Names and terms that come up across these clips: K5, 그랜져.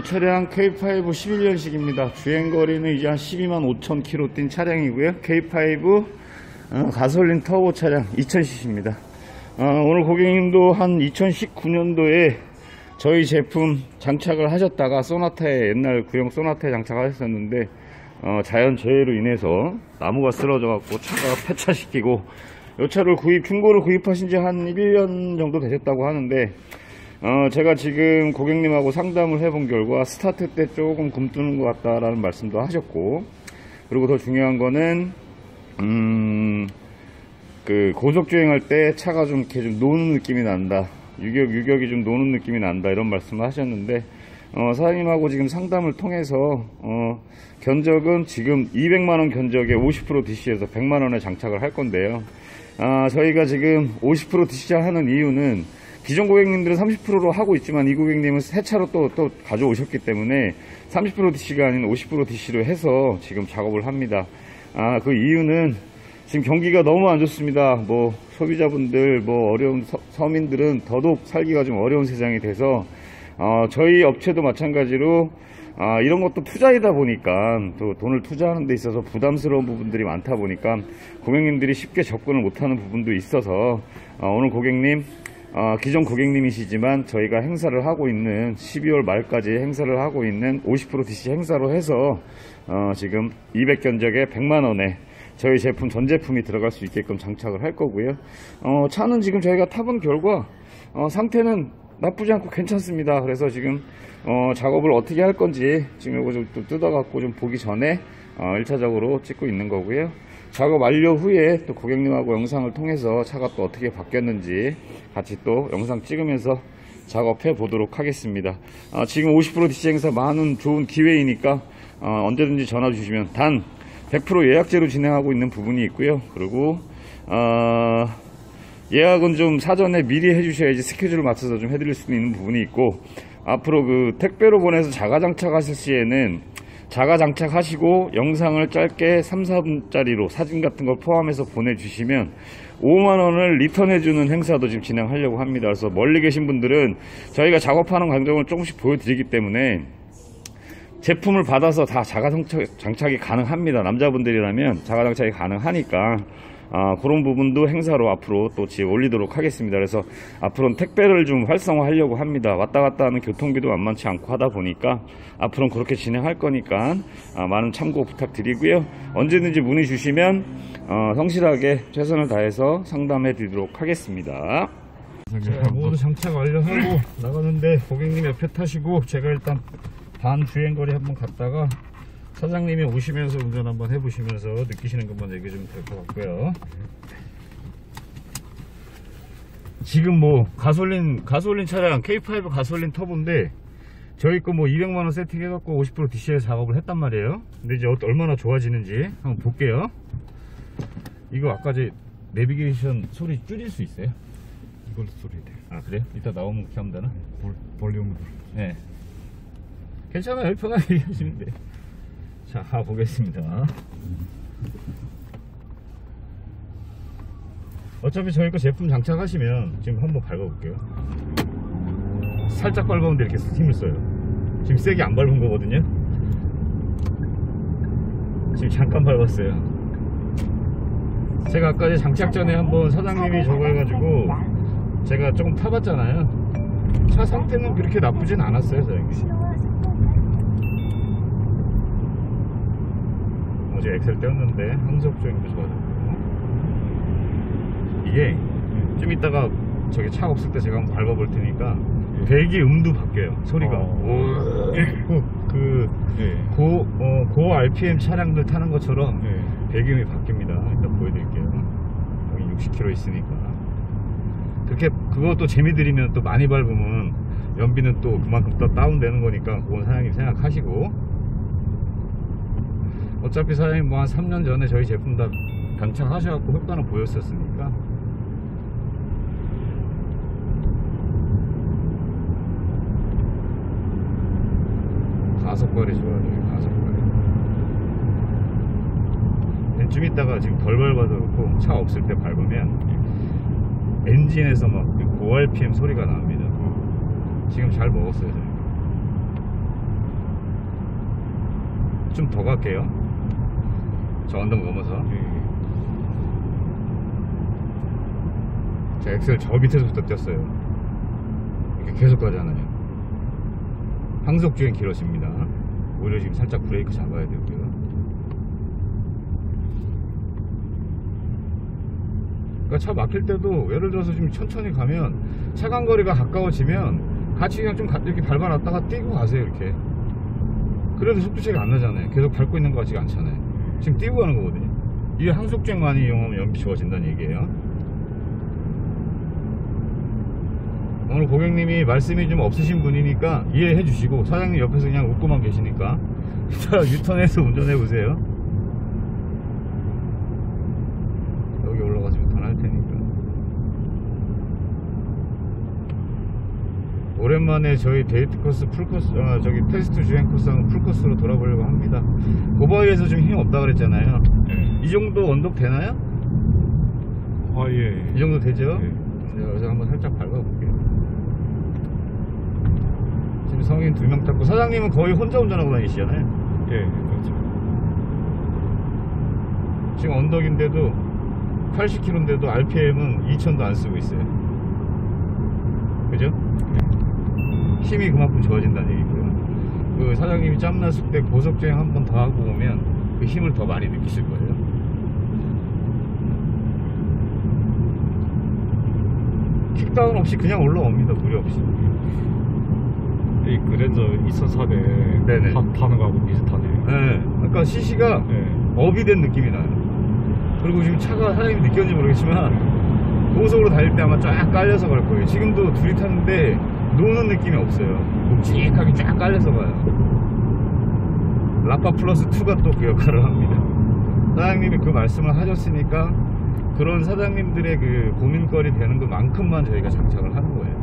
오늘 차량 K5 11년식입니다. 주행거리는 이제 한 125,000km 뛴 차량이고요. K5 가솔린 터보 차량 2000cc입니다. 오늘 고객님도 한 2019년도에 저희 제품 장착을 하셨다가 쏘나타에, 옛날 구형 쏘나타에 장착을 하셨는데 자연재해로 인해서 나무가 쓰러져갖고 차가 폐차시키고, 이 차를 중고로 구입하신 지 한 1년 정도 되셨다고 하는데, 제가 지금 고객님하고 상담을 해본 결과 스타트 때 조금 굼뜨는 것 같다라는 말씀도 하셨고, 그리고 더 중요한 거는 그 고속주행할 때 차가 좀 이렇게 좀 노는 느낌이 난다, 유격이 좀 노는 느낌이 난다, 이런 말씀을 하셨는데, 사장님하고 지금 상담을 통해서 견적은 지금 200만원 견적에 50% DC에서 100만원에 장착을 할 건데요. 저희가 지금 50% DC를 하는 이유는, 기존 고객님들은 30%로 하고 있지만 이 고객님은 새 차로 또 가져오셨기 때문에 30% DC가 아닌 50% DC로 해서 지금 작업을 합니다. 그 이유는 지금 경기가 너무 안 좋습니다. 뭐 소비자분들, 뭐 어려운 서민들은 더더욱 살기가 좀 어려운 세상이 돼서, 저희 업체도 마찬가지로 이런 것도 투자이다 보니까 또 돈을 투자하는 데 있어서 부담스러운 부분들이 많다 보니까 고객님들이 쉽게 접근을 못하는 부분도 있어서, 오늘 고객님, 기존 고객님이시지만 저희가 행사를 하고 있는 12월 말까지 행사를 하고 있는 50% DC 행사로 해서 지금 200견적에 100만원에 저희 제품 전 제품이 들어갈 수 있게끔 장착을 할 거고요. 차는 지금 저희가 타본 결과 상태는 나쁘지 않고 괜찮습니다. 그래서 지금 작업을 어떻게 할 건지 지금 이거 좀 뜯어갖고 좀 보기 전에 1차적으로 찍고 있는 거고요. 작업 완료 후에 또 고객님하고 영상을 통해서 차가 또 어떻게 바뀌었는지 같이 또 영상 찍으면서 작업해 보도록 하겠습니다. 지금 50% DC 행사 많은 좋은 기회이니까 언제든지 전화 주시면, 단 100% 예약제로 진행하고 있는 부분이 있고요. 그리고 예약은 좀 사전에 미리 해주셔야지 스케줄을 맞춰서 좀 해드릴 수 있는 부분이 있고, 앞으로 그 택배로 보내서 자가장착하실 시에는 자가장착하시고 영상을 짧게 3-4분짜리로 사진 같은 걸 포함해서 보내주시면 5만원을 리턴해주는 행사도 지금 진행하려고 합니다. 그래서 멀리 계신 분들은 저희가 작업하는 과정을 조금씩 보여드리기 때문에 제품을 받아서 다 자가장착이 가능합니다. 남자분들이라면 자가장착이 가능하니까 그런 부분도 행사로 앞으로 또 지에 올리도록 하겠습니다. 그래서 앞으로는 택배를 좀 활성화하려고 합니다. 왔다 갔다 하는 교통비도 만만치 않고 하다 보니까 앞으로는 그렇게 진행할 거니까 많은 참고 부탁드리고요. 언제든지 문의 주시면 성실하게 최선을 다해서 상담해 드리도록 하겠습니다. 자, 모두 장착 완료하고 나가는데 고객님 옆에 타시고 제가 일단 반 주행거리 한번 갔다가 사장님이 오시면서 운전 한번 해보시면서 느끼시는 것만 얘기 좀 될 것 같고요. 지금 뭐 가솔린 차량 K5 가솔린 터보인데 저희 거 뭐 200만원 세팅해갖고 50% DC에서 작업을 했단 말이에요. 근데 이제 얼마나 좋아지는지 한번 볼게요. 이거 아까 제 내비게이션 소리 줄일 수 있어요? 이걸 소리 돼요. 아 그래요? 이따 나오면 이렇게 하면 되나? 볼륨으로. 네. 괜찮아요. 편하게 얘기하시면 돼요. 자, 보겠습니다. 어차피 저희 거 제품 장착하시면 지금 한번 밟아볼게요. 살짝 밟았는데 이렇게 힘을 써요. 지금 세게 안 밟은 거거든요. 지금 잠깐 밟았어요. 제가 아까 장착 전에 한번 사장님이 저거 해가지고 제가 조금 타봤잖아요. 차 상태는 그렇게 나쁘진 않았어요, 사장님. 이제 엑셀 떼었는데 항속 조임도 좋아졌고, 이게 좀 이따가 저기 차 없을 때 제가 한번 밟아볼 테니까 배기 음도 바뀌어요. 소리가 고 RPM 차량들 타는 것처럼 배기음이 바뀝니다. 일단 보여드릴게요. 여기 60km 있으니까 그것도 재미들이면 또 많이 밟으면 연비는 또 그만큼 더 다운되는 거니까 그건 사장님 생각하시고. 어차피 사장님 뭐 한 3년 전에 저희 제품 다 장착하셔갖고 효과는 보였었으니까. 가속거리 좋아요, 가속거리. 좀 있다가 지금 덜 밟아도 그렇고 차 없을 때 밟으면 엔진에서 막 고RPM 소리가 납니다. 지금 잘 먹었어요, 저희. 좀 더 갈게요. 저 언덕 넘어서. 제가 엑셀 저 밑에서부터 뗐어요. 이렇게 계속 가잖아요. 항속주행 길어집니다. 오히려 지금 살짝 브레이크 잡아야 되고요. 그러니까 차 막힐 때도 예를 들어서 좀 천천히 가면 차간거리가 가까워지면 같이 그냥 좀 이렇게 밟아놨다가 뛰고 가세요. 이렇게. 그래도 속도 차이가 안 나잖아요. 계속 밟고 있는 거 같지 않잖아요. 지금 뛰고 가는 거거든요. 이게 항속주행 많이 이용하면 연비 좋아진다는 얘기예요. 오늘 고객님이 말씀이 좀 없으신 분이니까 이해해 주시고, 사장님 옆에서 그냥 웃고만 계시니까 유턴해서 운전해 보세요. 여기 올라가서 유턴할 테니까. 오랜만에 저희 데이트 코스 풀코스, 저기 테스트 주행 코스하고 풀코스로 돌아보려고 합니다. 고바위에서 좀 힘이 없다 그랬잖아요. 네. 이 정도 언덕 되나요? 아, 예. 이 정도 되죠? 예. 여기서 한번 살짝 밟아볼게요. 지금 성인 2명 탔고, 사장님은 거의 혼자 운전하고 다니시잖아요? 예, 그렇죠. 지금 언덕인데도 80km인데도 RPM은 2000도 안 쓰고 있어요. 그죠? 네. 힘이 그만큼 좋아진다는 얘기고요. 그 사장님이 짬났을 때 고속주행 한 번 더 하고 오면 그 힘을 더 많이 느끼실 거예요. 킥다운 없이 그냥 올라옵니다. 무리 없이. 이 그랜저 2004대 타는 거하고 비슷하네요. 네. 그러니까 CC가 네. 업이 된 느낌이 나요. 그리고 지금 차가 사장님이 느꼈는지 모르겠지만 고속으로 달릴 때 아마 쫙 깔려서 갈 거예요. 지금도 둘이 탔는데 노는 느낌이 없어요. 묵직하게 쫙 깔려서 가요. 라파 플러스 2가 또 그 역할을 합니다. 사장님이 그 말씀을 하셨으니까 그런 사장님들의 그 고민거리 되는 것만큼만 저희가 장착을 하는 거예요.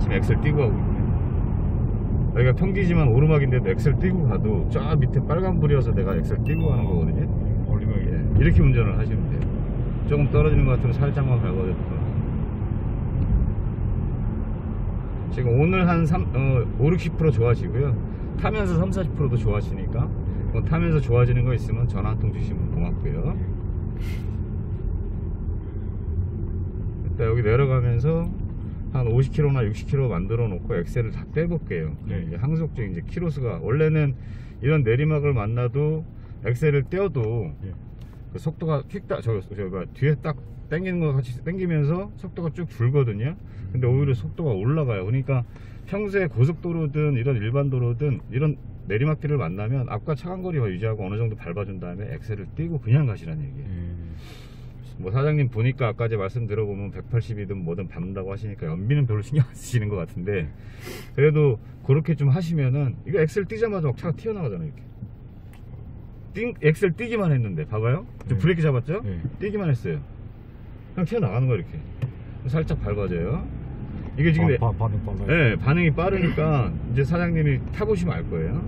지금 엑셀 띄고 하고 있네요. 여기가 평지지만 오르막인데도 엑셀 띄고 가도 저 밑에 빨간불이어서 내가 엑셀 띄고 가는 거거든요. 올리면 이렇게 운전을 하시면 돼요. 조금 떨어지는 것 같으면 살짝만 밟아줬다. 지금 오늘 한 5, 60% 좋아지고요. 타면서 3, 40%도 좋아지니까 뭐 타면서 좋아지는 거 있으면 전화 한 통 주시면 고맙고요. 일단 여기 내려가면서 한 50km나 60km 만들어 놓고 엑셀을 다 떼볼게요. 네. 이제 항속주행 이제 키로수가 원래는 이런 내리막을 만나도 엑셀을 떼어도 네. 그 속도가 저희가 뒤에 딱 당기는 것 같이 당기면서 속도가 쭉 줄거든요. 근데 오히려 속도가 올라가요. 그러니까 평소에 고속도로든 이런 일반 도로든 이런 내리막길을 만나면 앞과 차간거리와 유지하고 어느 정도 밟아준 다음에 엑셀을 떼고 그냥 가시라는 얘기예요. 뭐 사장님 보니까 아까 말씀 들어보면 180이든 뭐든 밟는다고 하시니까 연비는 별로 신경 안 쓰시는 것 같은데, 그래도 그렇게 좀 하시면은 이거 엑셀 뛰자마자 막 차가 튀어나가잖아요. 이렇게 엑셀 뛰기만 했는데 봐봐요. 좀 브레이크 잡았죠? 네. 뛰기만 했어요. 그냥 튀어나가는 거예요. 이렇게 살짝 밟아줘요. 이게 지금 네, 반응이 빠르니까 이제 사장님이 타보시면 알 거예요.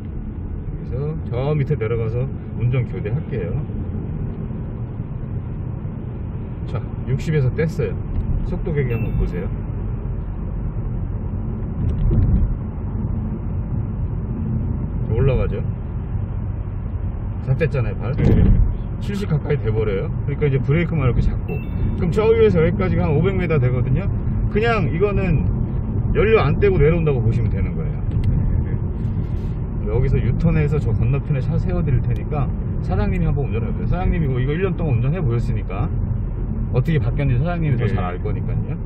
그래서 저 밑에 내려가서 운전 교대할게요. 자, 60에서 뗐어요. 속도 계기 한번 보세요. 올라가죠. 다 뗐잖아요, 발. 네. 70 가까이 돼버려요. 그러니까 이제 브레이크만 이렇게 잡고. 그럼 저 위에서 여기까지가 한 500m 되거든요. 그냥 이거는 연료 안 떼고 내려온다고 보시면 되는 거예요. 네. 여기서 유턴해서 저 건너편에 차 세워드릴 테니까 사장님이 한번 운전해보세요. 사장님이 이거 1년 동안 운전해 보셨으니까 어떻게 바뀌었는지 사장님이 더 잘 알 거니까요.